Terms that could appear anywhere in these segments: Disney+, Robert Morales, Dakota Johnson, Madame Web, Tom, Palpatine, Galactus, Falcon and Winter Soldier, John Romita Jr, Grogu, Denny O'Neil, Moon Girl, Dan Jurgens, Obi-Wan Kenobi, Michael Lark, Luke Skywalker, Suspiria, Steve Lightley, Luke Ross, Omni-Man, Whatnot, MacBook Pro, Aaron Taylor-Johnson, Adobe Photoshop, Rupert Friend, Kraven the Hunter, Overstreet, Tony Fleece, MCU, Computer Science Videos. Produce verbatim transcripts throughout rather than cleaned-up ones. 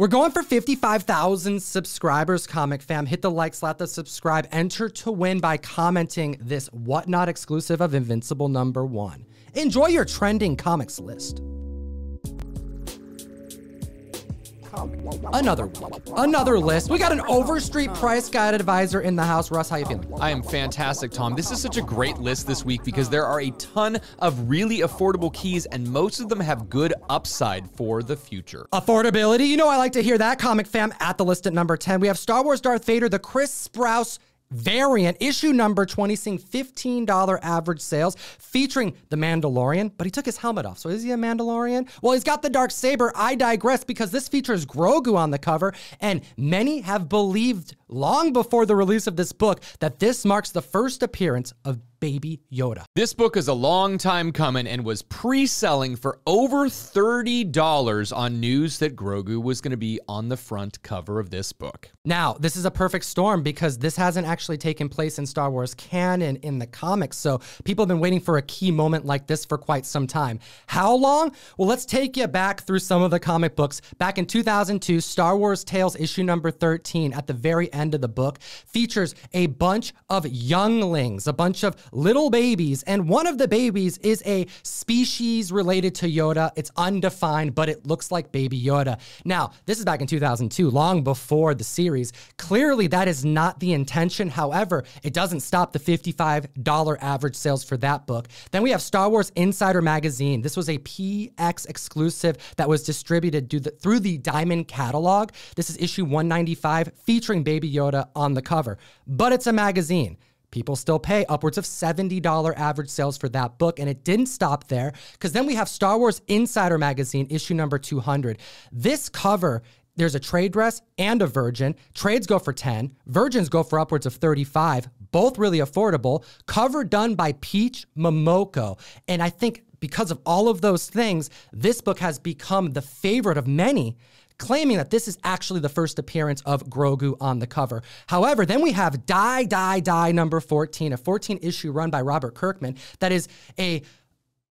We're going for fifty-five thousand subscribers, Comic Fam. Hit the like, slap the subscribe. Enter to win by commenting this Whatnot exclusive of Invincible number one. Enjoy your trending comics list. Another week, another list. We got an Overstreet Price Guide advisor in the house. Russ, how you feeling? I am fantastic, Tom. This is such a great list this week because there are a ton of really affordable keys and most of them have good upside for the future. Affordability, you know I like to hear that, Comic Fam. At the list at number ten, we have Star Wars Darth Vader, the Chris Sprouse variant, issue number twenty, seeing fifteen dollar average sales, featuring the Mandalorian, but he took his helmet off. So is he a Mandalorian? Well, he's got the dark saber. I digress, because this features Grogu on the cover, and many have believed long before the release of this book that this marks the first appearance of Baby Yoda. This book is a long time coming and was pre-selling for over thirty dollars on news that Grogu was going to be on the front cover of this book. Now, this is a perfect storm because this hasn't actually taken place in Star Wars canon in the comics, so people have been waiting for a key moment like this for quite some time. How long? Well, let's take you back through some of the comic books. Back in two thousand two, Star Wars Tales issue number thirteen, at the very end of the book, features a bunch of younglings, a bunch of little babies, and one of the babies is a species related to Yoda. It's undefined, but it looks like Baby Yoda. Now, this is back in two thousand two, long before the series. Clearly, that is not the intention. However, it doesn't stop the fifty-five dollar average sales for that book. Then we have Star Wars Insider Magazine. This was a P X exclusive that was distributed through the Diamond Catalog. This is issue one ninety-five, featuring Baby Yoda on the cover, but it's a magazine. People still pay upwards of seventy dollar average sales for that book, and it didn't stop there, because then we have Star Wars Insider Magazine, issue number two hundred. This cover, there's a trade dress and a virgin. Trades go for ten. Virgins go for upwards of thirty-five. Both really affordable. Cover done by Peach Momoko. And I think because of all of those things, this book has become the favorite of many, claiming that this is actually the first appearance of Grogu on the cover. However, then we have Die, Die, Die number fourteen, a fourteen issue run by Robert Kirkman that is a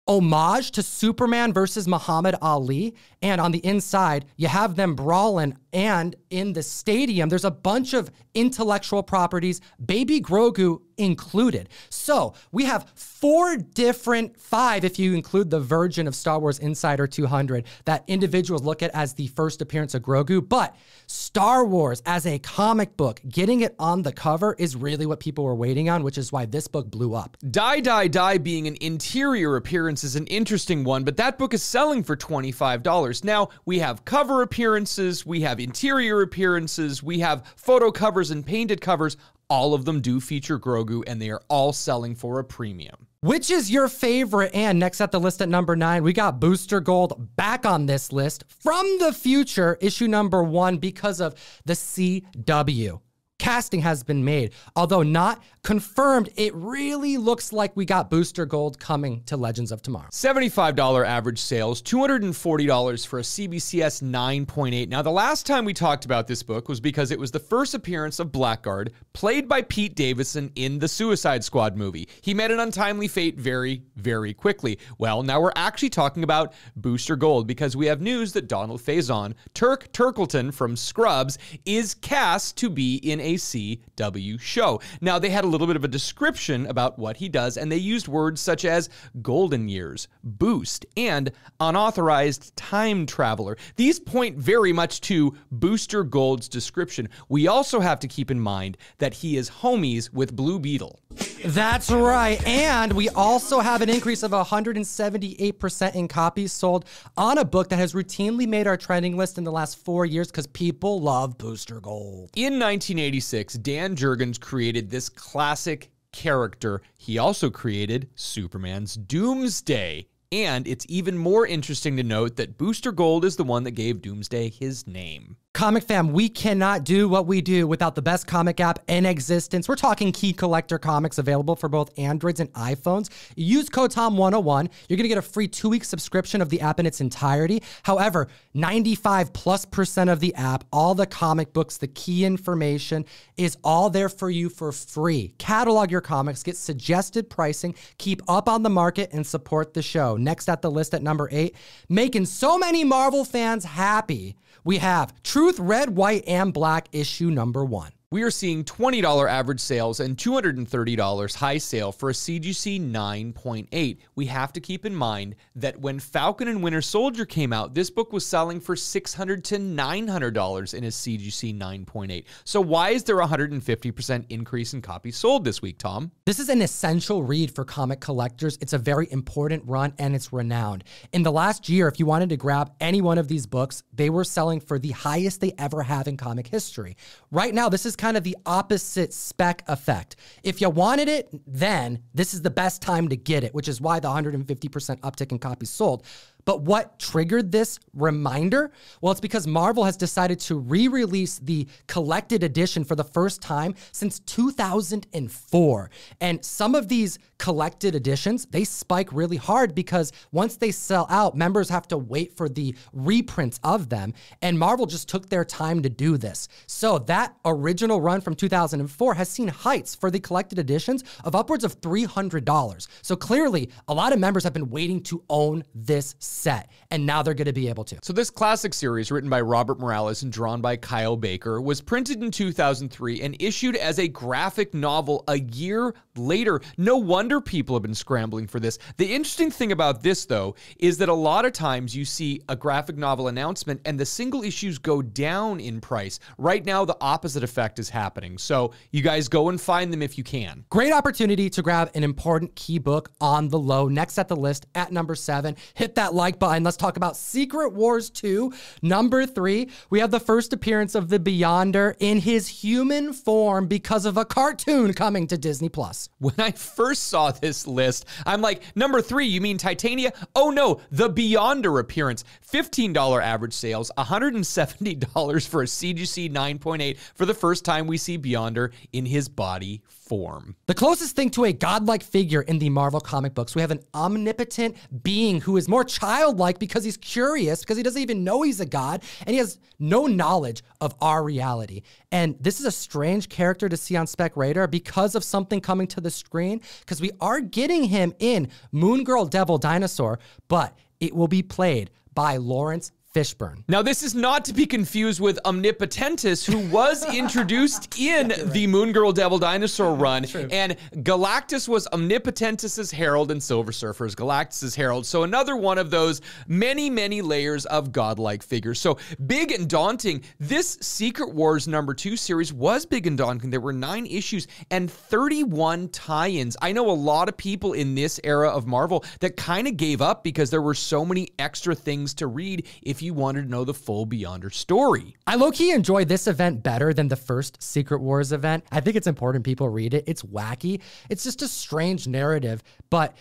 homage to Superman versus Muhammad Ali. And on the inside, you have them brawling, and in the stadium, there's a bunch of intellectual properties, Baby Grogu included. So we have four different, five if you include the version of Star Wars Insider two hundred, that individuals look at as the first appearance of Grogu. But Star Wars as a comic book, getting it on the cover is really what people were waiting on, which is why this book blew up. Die, Die, Die being an interior appearance is an interesting one, but that book is selling for twenty-five dollars. Now, we have cover appearances, we have interior appearances, we have photo covers and painted covers. All of them do feature Grogu, and they are all selling for a premium. Which is your favorite? And next at the list at number nine, we got Booster Gold back on this list, From the Future, issue number one, because of the C W. Casting has been made, although not confirmed. It really looks like we got Booster Gold coming to Legends of Tomorrow. seventy-five dollar average sales, two hundred forty dollars for a C B C S nine point eight. Now, the last time we talked about this book was because it was the first appearance of Blackguard, played by Pete Davidson in the Suicide Squad movie. He met an untimely fate very, very quickly. Well, now we're actually talking about Booster Gold because we have news that Donald Faison, Turk Turkleton from Scrubs, is cast to be in a C W show. Now, they had a little bit of a description about what he does, and they used words such as golden years, boost, and unauthorized time traveler. These point very much to Booster Gold's description. We also have to keep in mind that he is homies with Blue Beetle. That's right. And we also have an increase of one hundred seventy-eight percent in copies sold on a book that has routinely made our trending list in the last four years because people love Booster Gold. In nineteen eighty-six, Dan Jurgens created this classic character. He also created Superman's Doomsday. And it's even more interesting to note that Booster Gold is the one that gave Doomsday his name. Comic fam, we cannot do what we do without the best comic app in existence. We're talking Key Collector Comics, available for both Androids and iPhones. Use code Tom one oh one. You're going to get a free two-week subscription of the app in its entirety. However, ninety-five plus percent of the app, all the comic books, the key information is all there for you for free. Catalog your comics, get suggested pricing, keep up on the market, and support the show. Next at the list at number eight, making so many Marvel fans happy, we have Truth, Red, White, and Black, issue number one. We are seeing twenty dollar average sales and two hundred thirty dollar high sale for a C G C nine point eight. We have to keep in mind that when Falcon and Winter Soldier came out, this book was selling for six hundred to nine hundred dollars in a C G C nine point eight. So why is there a one hundred fifty percent increase in copies sold this week, Tom? This is an essential read for comic collectors. It's a very important run, and it's renowned. In the last year, if you wanted to grab any one of these books, they were selling for the highest they ever have in comic history. Right now, this is kind kind of the opposite spec effect. If you wanted it, then this is the best time to get it, which is why the one hundred fifty percent uptick in copies sold. But what triggered this reminder? Well, it's because Marvel has decided to re-release the collected edition for the first time since two thousand four. And some of these collected editions, they spike really hard because once they sell out, members have to wait for the reprints of them. And Marvel just took their time to do this. So that original run from two thousand four has seen heights for the collected editions of upwards of three hundred dollars. So clearly, a lot of members have been waiting to own this set, and now they're going to be able to. So this classic series, written by Robert Morales and drawn by Kyle Baker, was printed in two thousand three and issued as a graphic novel a year later. No wonder people have been scrambling for this. The interesting thing about this, though, is that a lot of times you see a graphic novel announcement and the single issues go down in price. Right now, the opposite effect is happening. So you guys go and find them if you can. Great opportunity to grab an important key book on the low. Next at the list at number seven, hit that like button. Let's talk about Secret Wars two. Number three, we have the first appearance of the Beyonder in his human form because of a cartoon coming to Disney Plus. When I first saw this list, I'm like, number three, you mean Titania? Oh no, the Beyonder appearance. fifteen dollar average sales, one hundred seventy dollars for a C G C nine point eight for the first time we see Beyonder in his body form. The closest thing to a godlike figure in the Marvel comic books, we have an omnipotent being who is more childlike because he's curious, because he doesn't even know he's a god, and he has no knowledge of our reality. And this is a strange character to see on Spec Radar because of something coming to the screen, because we are getting him in Moon Girl, Devil Dinosaur, but it will be played by Lawrence Fishburne. Now, this is not to be confused with Omnipotentus, who was introduced in yeah, right. the Moon Girl Devil Dinosaur run. True. And Galactus was Omnipotentus's herald and Silver Surfer's Galactus's herald. So another one of those many, many layers of godlike figures. So big and daunting. This Secret Wars number two series was big and daunting. There were nine issues and thirty-one tie-ins. I know a lot of people in this era of Marvel that kind of gave up because there were so many extra things to read if you you wanted to know the full Beyonder story. I low-key enjoy this event better than the first Secret Wars event. I think it's important people read it. It's wacky. It's just a strange narrative, but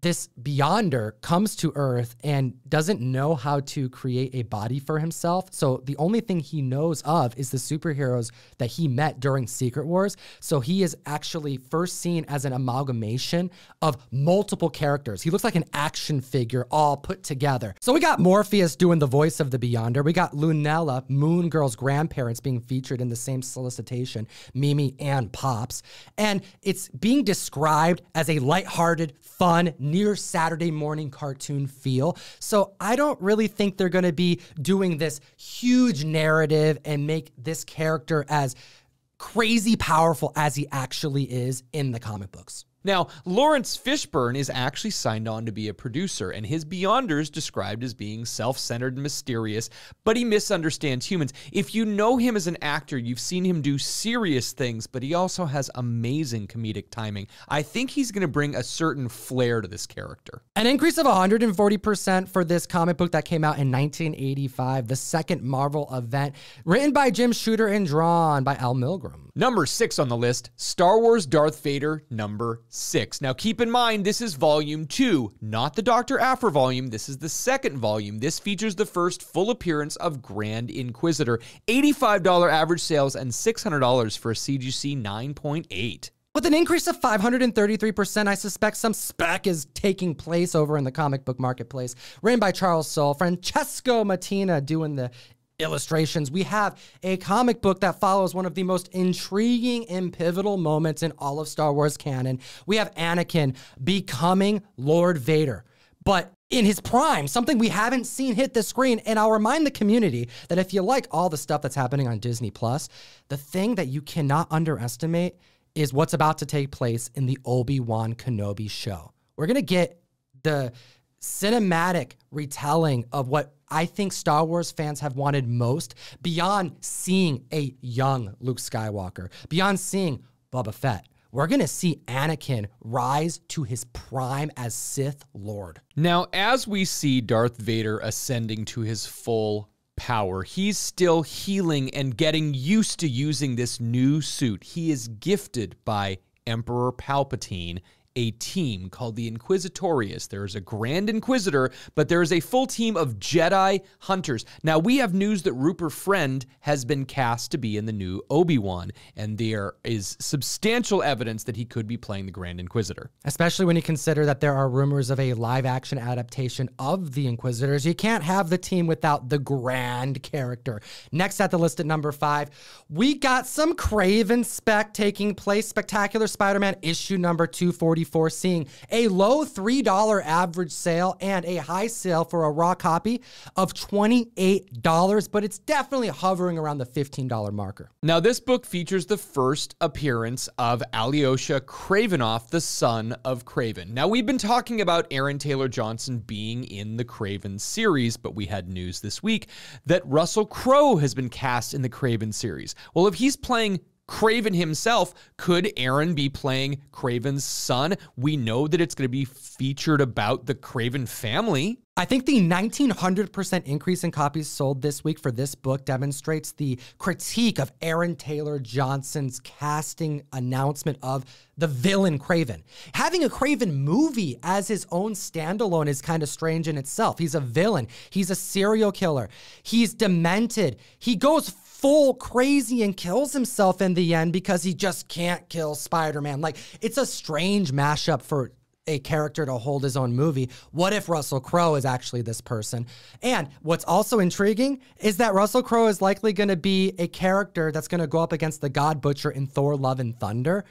this Beyonder comes to Earth and doesn't know how to create a body for himself. So the only thing he knows of is the superheroes that he met during Secret Wars. So he is actually first seen as an amalgamation of multiple characters. He looks like an action figure all put together. So we got Morpheus doing the voice of the Beyonder. We got Lunella, Moon Girl's grandparents, being featured in the same solicitation, Mimi and Pops. And it's being described as a lighthearted, fun, near Saturday morning cartoon feel. So I don't really think they're going to be doing this huge narrative and make this character as crazy powerful as he actually is in the comic books. Now, Lawrence Fishburne is actually signed on to be a producer, and his Beyonder is described as being self-centered and mysterious, but he misunderstands humans. If you know him as an actor, you've seen him do serious things, but he also has amazing comedic timing. I think he's going to bring a certain flair to this character. An increase of one hundred forty percent for this comic book that came out in nineteen eighty-five, the second Marvel event, written by Jim Shooter and drawn by Al Milgrom. Number six on the list, Star Wars Darth Vader number six. Now keep in mind, this is volume two, not the Doctor Aphra volume. This is the second volume. This features the first full appearance of Grand Inquisitor. eighty-five dollars average sales and six hundred dollars for a C G C nine point eight. With an increase of five hundred thirty-three percent, I suspect some spec is taking place over in the comic book marketplace. Written by Charles Soule, Francesco Mattina doing the illustrations. We have a comic book that follows one of the most intriguing and pivotal moments in all of Star Wars canon. We have Anakin becoming Lord Vader, but in his prime, something we haven't seen hit the screen. And I'll remind the community that if you like all the stuff that's happening on Disney Plus, the thing that you cannot underestimate is what's about to take place in the Obi-Wan Kenobi show. We're going to get the cinematic retelling of what I think Star Wars fans have wanted most, beyond seeing a young Luke Skywalker, beyond seeing Boba Fett. We're going to see Anakin rise to his prime as Sith Lord. Now, as we see Darth Vader ascending to his full power, he's still healing and getting used to using this new suit. He is gifted by Emperor Palpatine a team called the Inquisitorius. There is a Grand Inquisitor, but there is a full team of Jedi hunters. Now, we have news that Rupert Friend has been cast to be in the new Obi-Wan, and there is substantial evidence that he could be playing the Grand Inquisitor. Especially when you consider that there are rumors of a live-action adaptation of the Inquisitors. You can't have the team without the Grand character. Next at the list at number five, we got some Kraven spec taking place. Spectacular Spider-Man issue number two forty-four. Seeing a low three dollar average sale and a high sale for a raw copy of twenty-eight dollars, but it's definitely hovering around the fifteen dollar marker. Now, this book features the first appearance of Alyosha Kravinoff, the son of Kraven. Now, we've been talking about Aaron Taylor-Johnson being in the Kraven series, but we had news this week that Russell Crowe has been cast in the Kraven series. Well, if he's playing Kraven himself, could Aaron be playing Kraven's son? We know that it's going to be featured about the Kraven family. I think the nineteen hundred percent increase in copies sold this week for this book demonstrates the critique of Aaron Taylor-Johnson's casting announcement of the villain Kraven. Having a Kraven movie as his own standalone is kind of strange in itself. He's a villain. He's a serial killer. He's demented. He goes full crazy and kills himself in the end because he just can't kill Spider-Man. Like, it's a strange mashup for a character to hold his own movie. What if Russell Crowe is actually this person? And what's also intriguing is that Russell Crowe is likely going to be a character that's going to go up against the God Butcher in Thor: Love and Thunder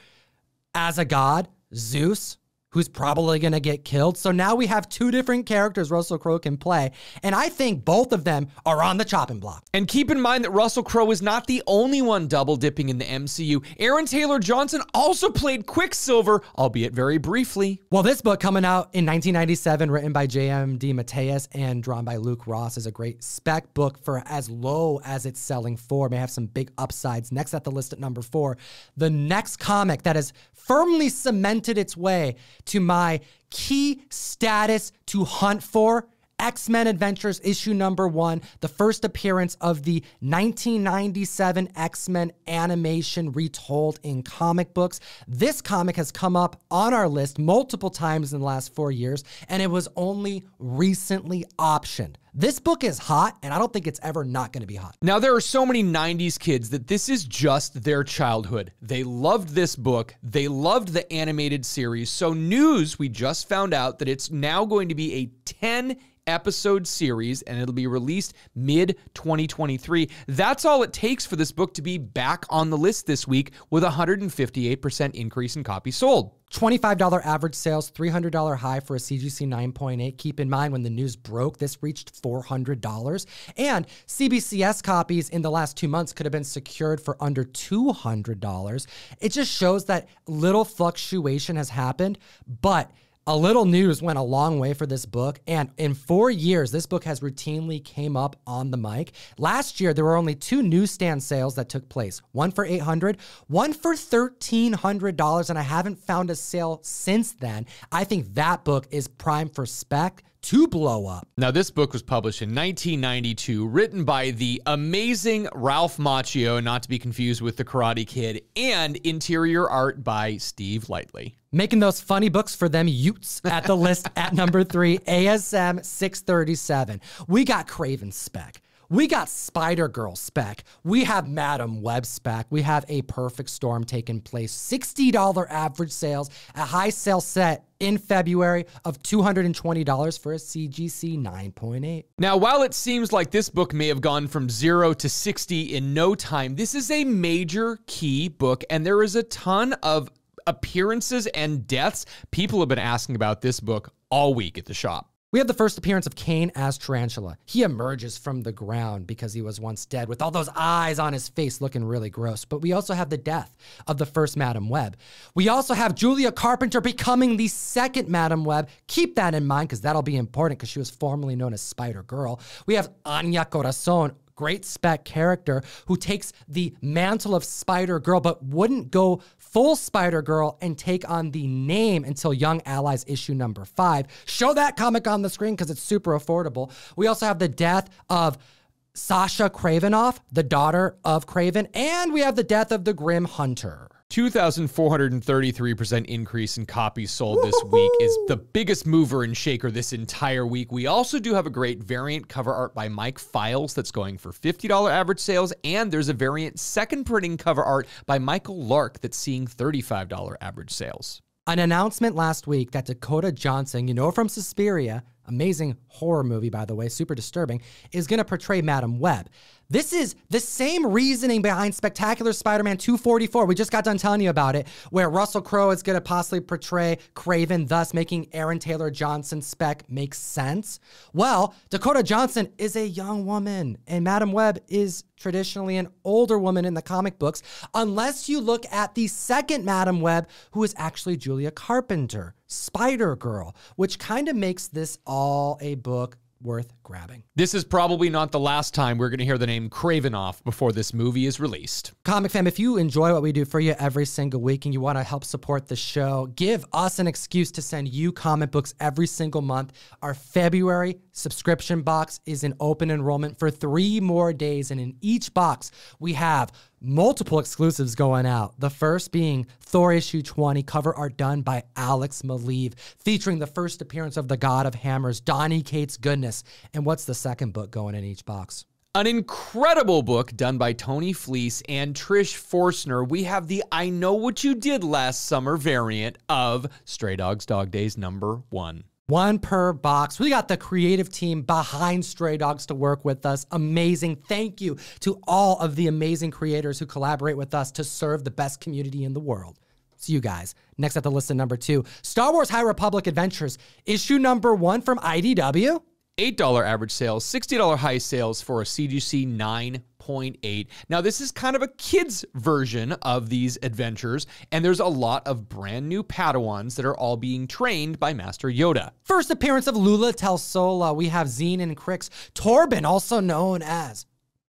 as a god, Zeus, who's probably going to get killed. So now we have two different characters Russell Crowe can play, and I think both of them are on the chopping block. And keep in mind that Russell Crowe is not the only one double dipping in the M C U. Aaron Taylor-Johnson also played Quicksilver, albeit very briefly. Well, this book coming out in nineteen ninety-seven, written by J M D Mateus and drawn by Luke Ross, is a great spec book for as low as it's selling for. May have some big upsides. Next at the list at number four, the next comic that has firmly cemented its way to my key status to hunt for, X-Men Adventures issue number one, the first appearance of the nineteen ninety-seven X-Men animation retold in comic books. This comic has come up on our list multiple times in the last four years, and it was only recently optioned. This book is hot, and I don't think it's ever not going to be hot. Now, there are so many nineties kids that this is just their childhood. They loved this book. They loved the animated series. So news, we just found out that it's now going to be a ten episode series, and it'll be released mid twenty twenty-three. That's all it takes for this book to be back on the list this week with a one hundred fifty-eight percent increase in copies sold. twenty-five dollar average sales, three hundred dollar high for a C G C nine point eight. Keep in mind, when the news broke, this reached four hundred dollars. And C B C S copies in the last two months could have been secured for under two hundred dollars. It just shows that little fluctuation has happened, but a little news went a long way for this book, and in four years, this book has routinely came up on the mic. Last year, there were only two newsstand sales that took place, one for eight hundred dollars, one for thirteen hundred dollars, and I haven't found a sale since then. I think that book is prime for spec to blow up. Now, this book was published in nineteen ninety-two, written by the amazing Ralph Macchio, not to be confused with the Karate Kid, and interior art by Steve Lightley. Making those funny books for them Utes at the list at number three, A S M six thirty-seven. We got Kraven spec. We got Spider-Girl spec. We have Madam Web spec. We have a perfect storm taking place. sixty dollar average sales, a high sale set in February of two hundred twenty dollars for a C G C nine point eight. Now, while it seems like this book may have gone from zero to sixty in no time, this is a major key book, and there is a ton of appearances and deaths. People have been asking about this book all week at the shop. We have the first appearance of Kane as Tarantula. He emerges from the ground because he was once dead with all those eyes on his face looking really gross. But we also have the death of the first Madam Web. We also have Julia Carpenter becoming the second Madam Web. Keep that in mind because that'll be important because she was formerly known as Spider-Girl. We have Anya Corazon, great spec character who takes the mantle of Spider-Girl but wouldn't go full Spider-Girl and take on the name until Young Allies issue number five. Show that comic on the screen because it's super affordable. We also have the death of Sasha Kravinoff, the daughter of Kraven, and we have the death of the Grim Hunter. two thousand four hundred thirty-three percent increase in copies sold this week is the biggest mover and shaker this entire week. We also do have a great variant cover art by Mike Files that's going for fifty dollar average sales, and there's a variant second printing cover art by Michael Lark that's seeing thirty-five dollar average sales. An announcement last week that Dakota Johnson, you know from Suspiria, amazing horror movie, by the way, super disturbing, is going to portray Madam Web. This is the same reasoning behind Spectacular Spider-Man two forty-four. We just got done telling you about it, where Russell Crowe is going to possibly portray Kraven, thus making Aaron Taylor-Johnson spec make sense. Well, Dakota Johnson is a young woman, and Madam Web is traditionally an older woman in the comic books, unless you look at the second Madam Web, who is actually Julia Carpenter, Spider-Girl, which kind of makes this all a book worth grabbing. This is probably not the last time we're going to hear the name Kravinoff before this movie is released. Comic fam, if you enjoy what we do for you every single week and you want to help support the show, give us an excuse to send you comic books every single month. Our February subscription box is in open enrollment for three more days, and in each box we have multiple exclusives going out. The first being Thor issue twenty, cover art done by Alex Malieve, featuring the first appearance of the God of Hammers, Donny Cates Goodness. And what's the second book going in each box? An incredible book done by Tony Fleece and Trish Forstner. We have the I Know What You Did Last Summer variant of Stray Dogs Dog Days number one. One per box. We got the creative team behind Stray Dogs to work with us. Amazing. Thank you to all of the amazing creators who collaborate with us to serve the best community in the world. It's you guys. Next up the list at number two, Star Wars High Republic Adventures, issue number one from I D W. eight dollar average sales, sixty dollar high sales for a C G C nine point eight. Now, this is kind of a kid's version of these adventures, and there's a lot of brand new Padawans that are all being trained by Master Yoda. First appearance of Lula Telsola. We have Zine and Crix, Torben, also known as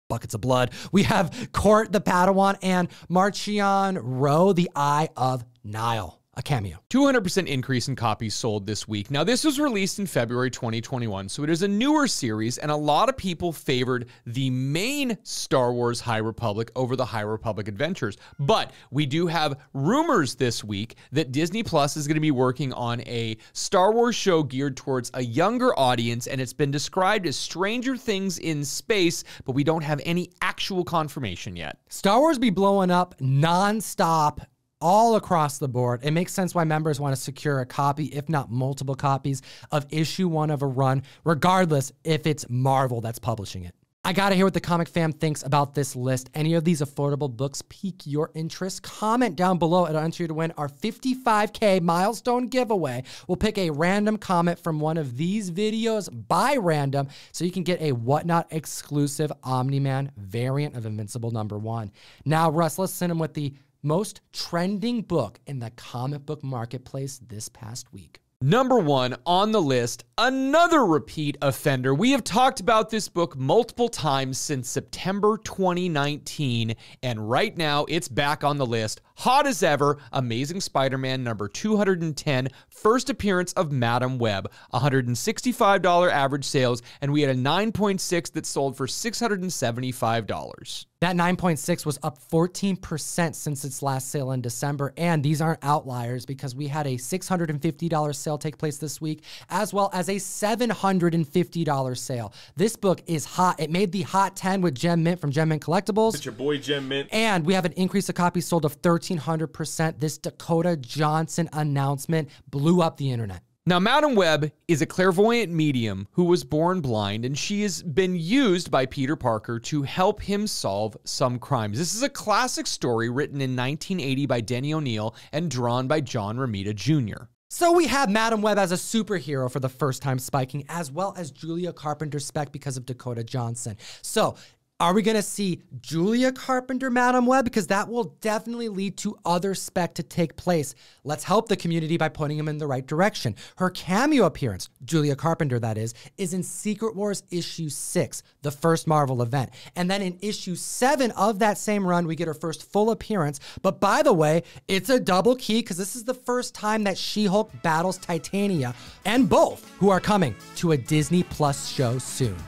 Buckets of Blood. We have Court the Padawan and Marchion Rowe, the Eye of Nile. A cameo. two hundred percent increase in copies sold this week. Now, this was released in February twenty twenty-one, so it is a newer series, and a lot of people favored the main Star Wars High Republic over the High Republic Adventures. But we do have rumors this week that Disney Plus is going to be working on a Star Wars show geared towards a younger audience, and it's been described as Stranger Things in Space, but we don't have any actual confirmation yet. Star Wars be blowing up nonstop all across the board. It makes sense why members want to secure a copy, if not multiple copies, of issue one of a run, regardless if it's Marvel that's publishing it. I gotta hear what the comic fam thinks about this list. Any of these affordable books pique your interest? Comment down below. It'll enter you to win our fifty-five K milestone giveaway. We'll pick a random comment from one of these videos by random so you can get a Whatnot exclusive Omni-Man variant of Invincible number one. Now, Russ, let's send him with the most trending book in the comic book marketplace this past week. Number one on the list, another repeat offender. We have talked about this book multiple times since September twenty nineteen, and right now it's back on the list. Hot as ever, Amazing Spider-Man number two hundred ten, first appearance of Madame Web, one hundred sixty-five dollars average sales, and we had a nine point six that sold for six hundred seventy-five dollars. That nine point six was up fourteen percent since its last sale in December, and these aren't outliers because we had a six hundred fifty dollar sale take place this week, as well as a seven hundred fifty dollar sale. This book is hot. It made the hot ten with Gem Mint from Gem Mint Collectibles. It's your boy Gem Mint. And we have an increase of copies sold of thirteen hundred percent. This Dakota Johnson announcement blew up the internet. Now, Madame Web is a clairvoyant medium who was born blind, and she has been used by Peter Parker to help him solve some crimes. This is a classic story written in nineteen eighty by Denny O'Neil and drawn by John Romita Junior So we have Madame Web as a superhero for the first time spiking, as well as Julia Carpenter's spec because of Dakota Johnson. So are we going to see Julia Carpenter Madame Web? Because that will definitely lead to other spec to take place. Let's help the community by putting them in the right direction. Her cameo appearance, Julia Carpenter that is, is in Secret Wars issue six, the first Marvel event. And then in issue seven of that same run, we get her first full appearance. But by the way, it's a double key because this is the first time that She-Hulk battles Titania, and both who are coming to a Disney Plus show soon.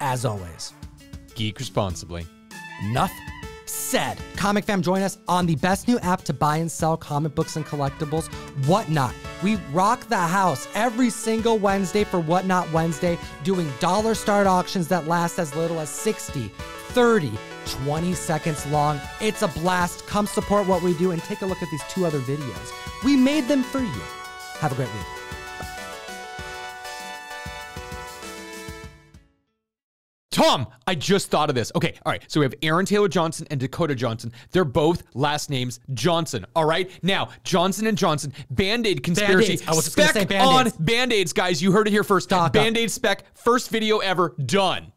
As always, geek responsibly. Enough said. Comic fam, join us on the best new app to buy and sell comic books and collectibles, Whatnot. We rock the house every single Wednesday for Whatnot Wednesday, doing dollar start auctions that last as little as sixty, thirty, twenty seconds long. It's a blast. Come support what we do and take a look at these two other videos. We made them for you. Have a great week. Tom, I just thought of this. Okay, all right. So we have Aaron Taylor-Johnson and Dakota Johnson. They're both last names Johnson, all right? Now, Johnson and Johnson, Band-Aid conspiracy. Band-Aids. I was just gonna say Band-Aids. Spec on Band-Aids, guys. You heard it here first. Band-Aid spec, first video ever, done.